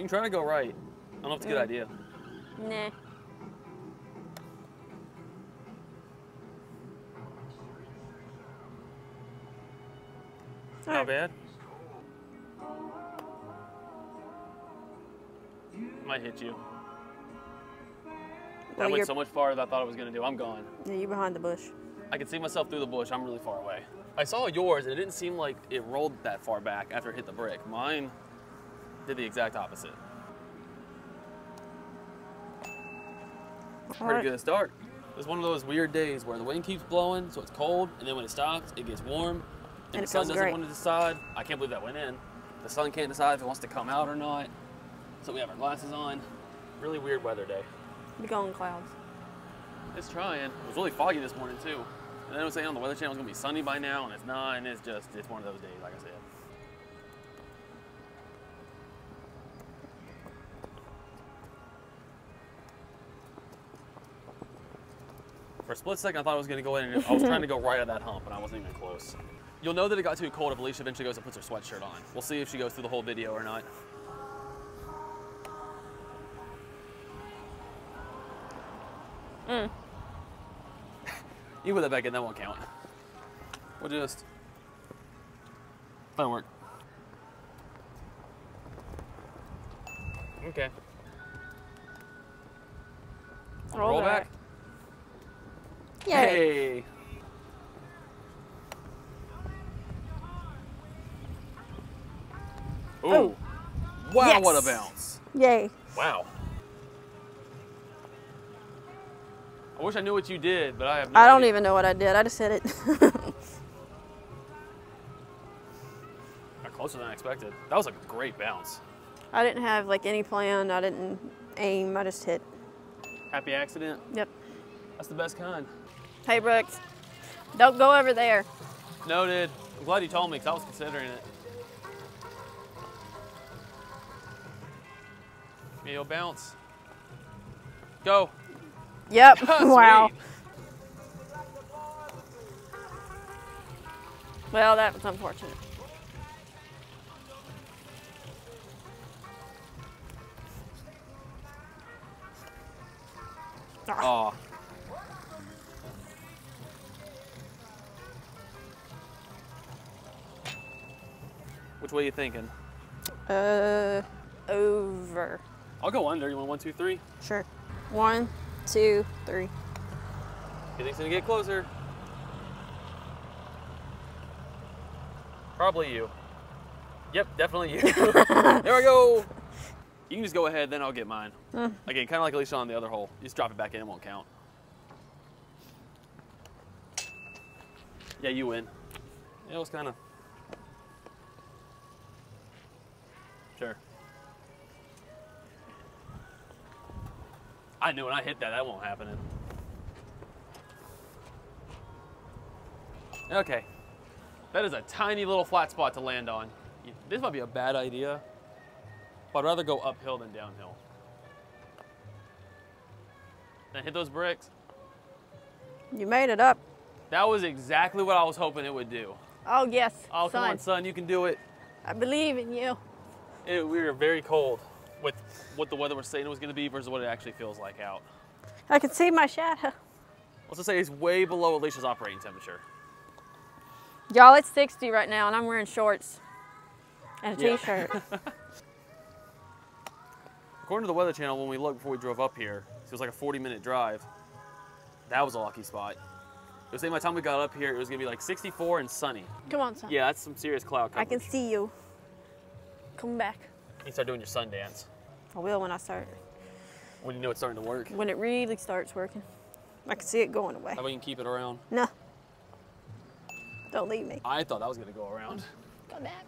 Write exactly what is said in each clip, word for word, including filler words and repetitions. can try to go right. I don't know if it's a good mm. idea. Nah. Not right. bad. Might hit you. Well, that went so much farther than I thought it was going to do. I'm gone. Yeah, you're behind the bush. I can see myself through the bush. I'm really far away. I saw yours, and it didn't seem like it rolled that far back after it hit the brick. Mine did the exact opposite. All Pretty right. good start. It's one of those weird days where the wind keeps blowing, so it's cold, and then when it stops, it gets warm, and, and the sun doesn't great. want to decide. I can't believe that went in. The sun can't decide if it wants to come out or not, so we have our glasses on. Really weird weather day. We're going clouds. It's trying. It was really foggy this morning, too. And then it was saying on the Weather Channel it's going to be sunny by now, and it's not, and it's just, it's one of those days, like I said. For a split second, I thought I was going to go in, and I was trying to go right at that hump, and I wasn't even close. You'll know that it got too cold if Alicia eventually goes and puts her sweatshirt on. We'll see if she goes through the whole video or not. Mm. You put that back in, that won't count. We'll just, that'll work. Okay. Roll, roll back. back. Yay. Hey. Ooh. Oh. Wow, yes. What a bounce. Yay. Wow. I wish I knew what you did, but I have no I don't idea. even know what I did. I just hit it. Got closer than I expected. That was a great bounce. I didn't have like any plan. I didn't aim. I just hit. Happy accident? Yep. That's the best kind. Hey, Brooks. Don't go over there. Noted. I'm glad you told me because I was considering it. You'll bounce. Go. Yep. Oh, wow. Well, that was unfortunate. Oh. Which way are you thinking? Uh, over. I'll go under. You want one, two, three? Sure. One. Two, three. You think it's gonna get closer? Probably you. Yep, definitely you. There we go. You can just go ahead, then I'll get mine. Mm. Again, kind of like Alicia on the other hole. You just drop it back in, it won't count. Yeah, you win. It was kind of. Sure. I knew when I hit that, that won't happen. Okay. That is a tiny little flat spot to land on. This might be a bad idea, but I'd rather go uphill than downhill. Then hit those bricks. You made it up. That was exactly what I was hoping it would do. Oh, yes. Oh, son. Come on, son, you can do it. I believe in you. It, we were very cold. With what the weather was saying it was going to be versus what it actually feels like out. I can see my shadow. Let's just say it's way below Alicia's operating temperature. Y'all, it's sixty right now, and I'm wearing shorts and a yeah. t-shirt. According to the Weather Channel, when we looked before we drove up here, it was like a forty-minute drive. That was a lucky spot. It was saying by the time we got up here, it was going to be like sixty-four and sunny. Come on, son. Yeah, that's some serious cloud coverage. I can see you. Come back. You start doing your sun dance. I will when I start. When you know it's starting to work. When it really starts working. I can see it going away. How about you can keep it around? No. Don't leave me. I thought that was going to go around. Come back.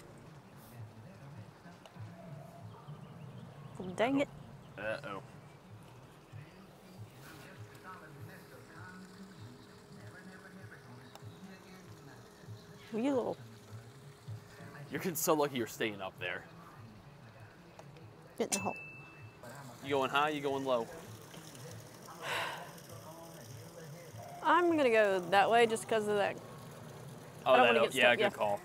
Well, dang it. Uh-oh. You little. You're getting so lucky you're staying up there. Get in the hole. You going high, you going low? I'm going to go that way just because of that. Oh, I don't that don't, get yeah, stuck. good yeah. call.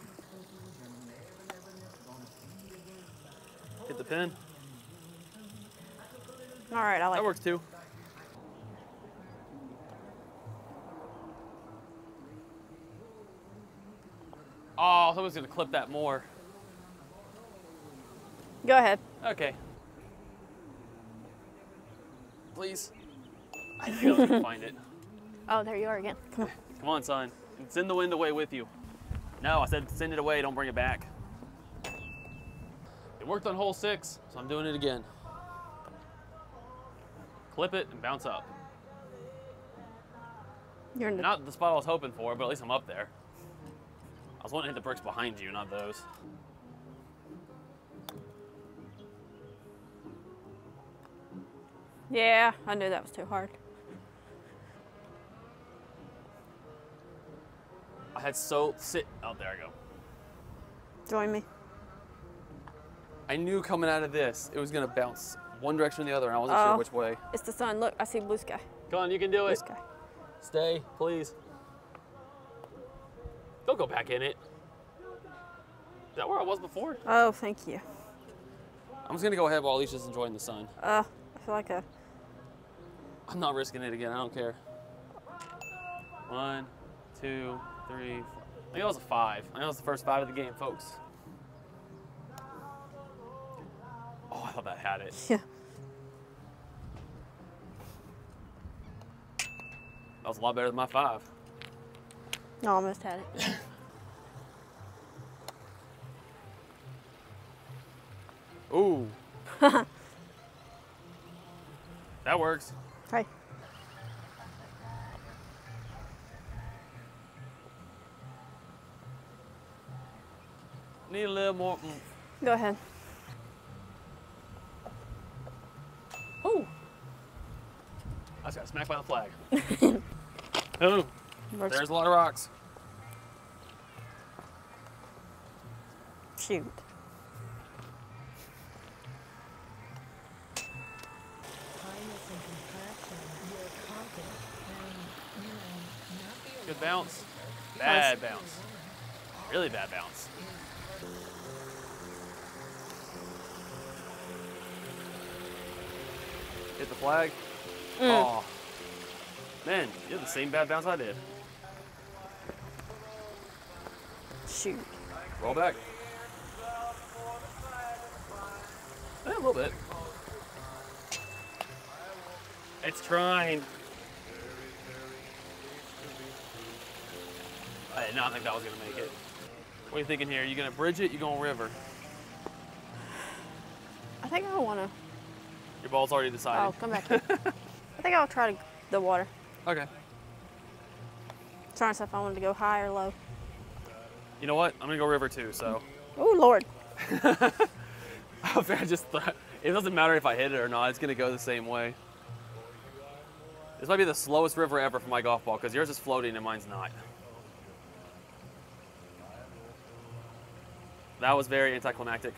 Hit the pin. All right, I like that. That works too. Oh, someone's gonna clip that more. Go ahead. Okay. Please. I feel like I can find it. Oh, there you are again. Come on. Come on, son. Send the wind away with you. No, I said send it away, don't bring it back. It worked on hole six, so I'm doing it again. Clip it and bounce up. You're in the... Not the spot I was hoping for, but at least I'm up there. I was wanting to hit the bricks behind you, not those. Yeah, I knew that was too hard. I had so sit, oh, there I go. Join me. I knew coming out of this, it was gonna bounce one direction or the other, and I wasn't oh, sure which way. It's the sun, look, I see blue sky. Come on, you can do blue it. Blue sky. Stay, please. Don't go back in it. Is that where I was before? Oh, thank you. I'm just gonna go ahead while Alicia's just enjoying the sun. Uh, I feel like a... I'm not risking it again, I don't care. One, two, three, four. I think that was a five. I think that was the first five of the game, folks. Oh, I thought that had it. Yeah. That was a lot better than my five. I almost had it. Ooh. That works. Hey. Need a little more. Mm. Go ahead. Ooh. I just got smacked by the flag. Ooh. Works. There's a lot of rocks. Shoot. Good bounce. Bad nice. Bounce. Really bad bounce. Hit the flag. Mm. Oh. Man, you had the same bad bounce I did. Shoot. Roll back. Yeah, a little bit. It's trying. I did not think that was gonna make it. What are you thinking here? You gonna bridge it? You gonna river? I think I wanna. Your ball's already decided. Oh, come back here. I think I'll try to the water. Okay. I'm trying to see if I wanted to go high or low. You know what? I'm gonna go river too. So. Oh Lord. I just thought it doesn't matter if I hit it or not. It's gonna go the same way. This might be the slowest river ever for my golf ball because yours is floating and mine's not. That was very anticlimactic.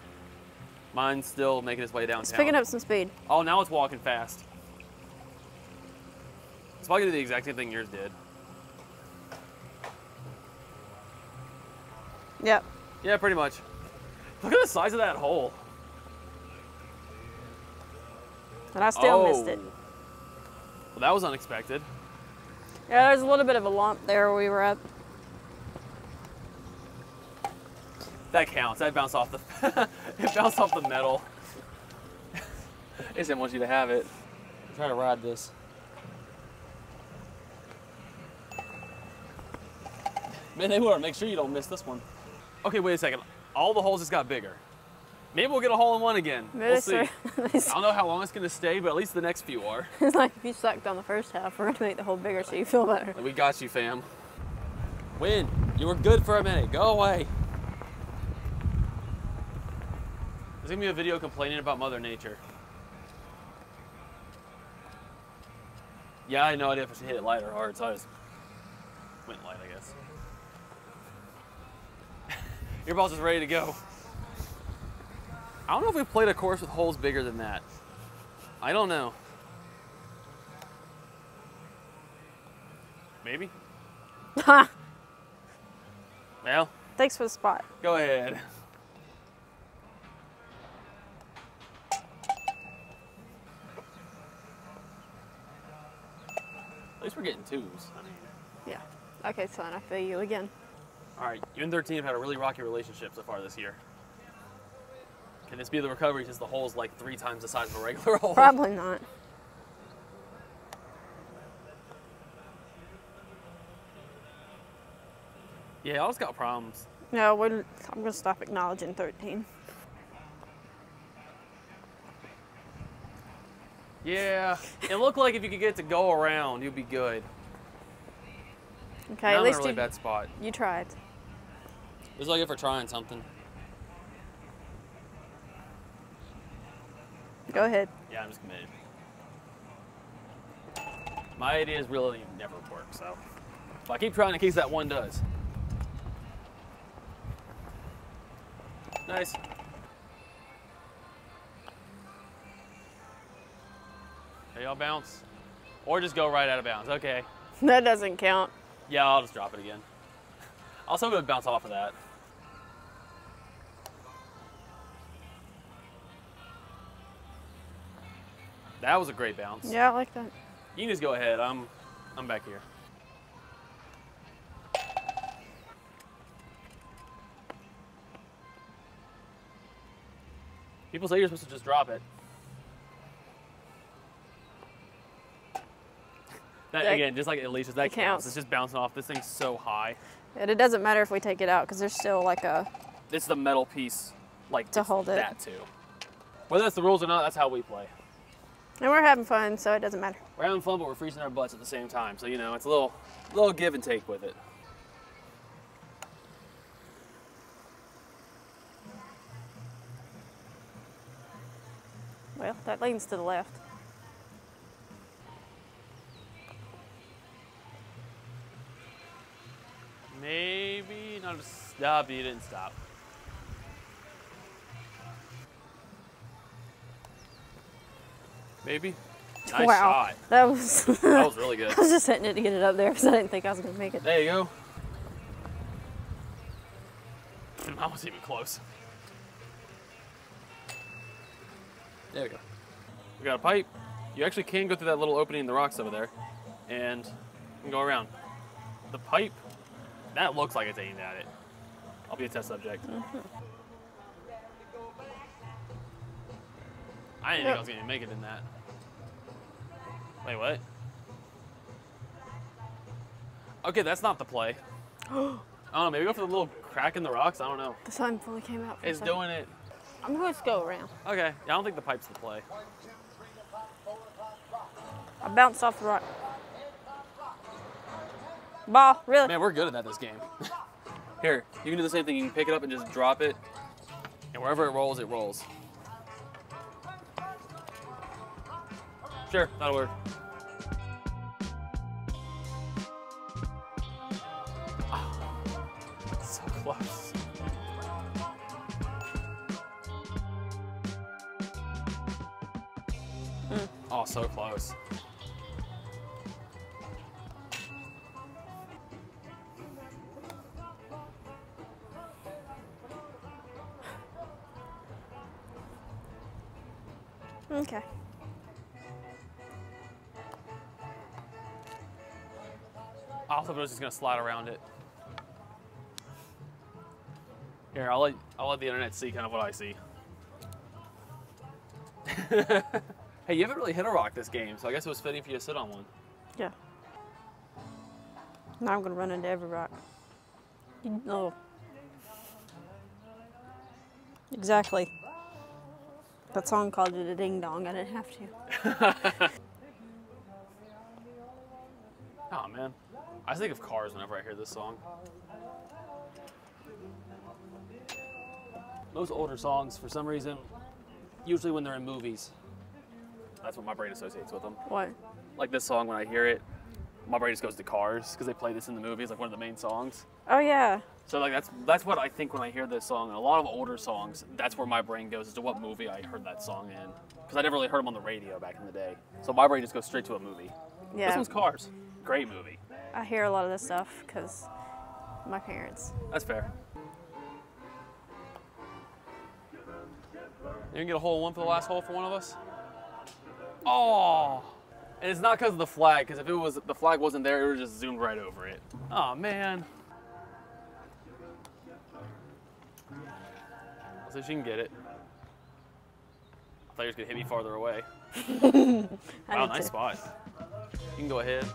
Mine's still making its way downtown. It's picking up some speed. Oh, now it's walking fast. It's probably gonna do the exact same thing yours did. Yep. Yeah, pretty much. Look at the size of that hole. And I still oh. missed it. Well, that was unexpected. Yeah, there's a little bit of a lump there where we were at. That counts. That bounced off the it bounced off the metal. It didn't want you to have it. I'm trying to ride this. Man, they were. Make sure you don't miss this one. Okay, wait a second. All the holes just got bigger. Maybe we'll get a hole in one again. Maybe we'll see. I don't know how long it's gonna stay, but at least the next few are. It's like if you sucked on the first half, we're gonna make the hole bigger so you feel better. We got you, fam. Win. You were good for a minute. Go away. There's gonna be a video complaining about Mother Nature. Yeah, I had no idea if I should hit it light or hard, so I just went light, I guess. Your ball's just ready to go. I don't know if we've played a course with holes bigger than that. I don't know. Maybe? Ha! Well? Thanks for the spot. Go ahead. least we're getting twos. I mean. Yeah. Okay, son, I feel you again. All right, you and their team have had a really rocky relationship so far this year. Can this be the recovery since the hole's like three times the size of a regular hole? Probably not. Yeah, y'all's got problems. No, we're, I'm going to stop acknowledging thirteen. Yeah, it looked like if you could get it to go around, you'd be good. Okay, now at I'm least in a really you, bad spot. You tried. This is like if we're trying something. Go ahead. Yeah, I'm just committed. My ideas really never work, so. If I keep trying in case that one does. Nice. Okay, y'all bounce. Or just go right out of bounds, okay. That doesn't count. Yeah, I'll just drop it again. I was hoping it would bounce off of that. That was a great bounce. Yeah, I like that. You can just go ahead. I'm, I'm back here. People say you're supposed to just drop it. That, that, again, just like Alicia's, that it counts. counts. It's just bouncing off. This thing's so high. And it doesn't matter if we take it out because there's still like a... It's the metal piece like to hold it. That too. Whether that's the rules or not, that's how we play. And we're having fun, so it doesn't matter. We're having fun, but we're freezing our butts at the same time. So, you know, it's a little, little give and take with it. Well, that leans to the left. Maybe not just stop, you didn't stop. Maybe. Nice wow. shot. That was that was really good. I was just hitting it to get it up there because I didn't think I was gonna make it. There you go. I wasn't even close. There we go. We got a pipe. You actually can go through that little opening in the rocks over there, and you can go around. The pipe, that looks like it's aimed at it. I'll be a test subject. Mm-hmm. I didn't yep. think I was going to make it in that. Wait, what? Okay, that's not the play. I don't know, maybe go for the little crack in the rocks? I don't know. The sun fully came out. For it's doing it. I'm going to just go around. Okay, I don't think the pipe's the play. I bounced off the rock. Ball, really? Man, we're good at that this game. Here, you can do the same thing. You can pick it up and just drop it. And wherever it rolls, it rolls. Sure, that'll work. Oh, that's so close. Mm. Oh, so close. Okay. I thought I was just gonna slide around it. Here, I'll let I'll let the internet see kind of what I see. Hey, you haven't really hit a rock this game, so I guess it was fitting for you to sit on one. Yeah. Now I'm gonna run into every rock. No. Exactly. That song called it a ding dong. I didn't have to. Oh man. I think of cars whenever I hear this song. Most older songs, for some reason, usually when they're in movies, that's what my brain associates with them. What? Like this song, when I hear it, my brain just goes to Cars because they play this in the movies, like one of the main songs. Oh yeah. So like that's that's what I think when I hear this song. And a lot of older songs, that's where my brain goes as to what movie I heard that song in, because I never really heard them on the radio back in the day. So my brain just goes straight to a movie. Yeah. This one's Cars. Great movie. I hear a lot of this stuff because my parents. That's fair. You can get a hole in one for the last hole for one of us? Oh! And it's not because of the flag, because if it was the flag wasn't there, it would have just zoomed right over it. Oh man. I'll see if she can get it. I thought you were gonna hit me farther away. Wow, nice spot. You can go ahead.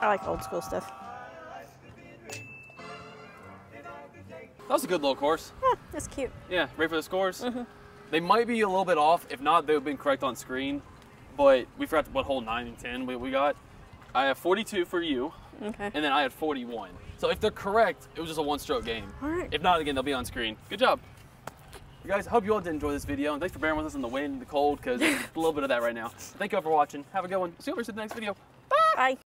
I like old school stuff. That was a good little course. Yeah, that's cute. Yeah, ready for the scores? Mm-hmm. They might be a little bit off. If not, they would have been correct on screen. But we forgot what hole nine and ten we, we got. I have forty-two for you. Okay. And then I had forty-one. So if they're correct, it was just a one-stroke game. All right. If not, again, they'll be on screen. Good job. You guys, hope you all did enjoy this video. And thanks for bearing with us in the wind and the cold, because there's a little bit of that right now. Thank you all for watching. Have a good one. See you over in the next video. Bye. Bye.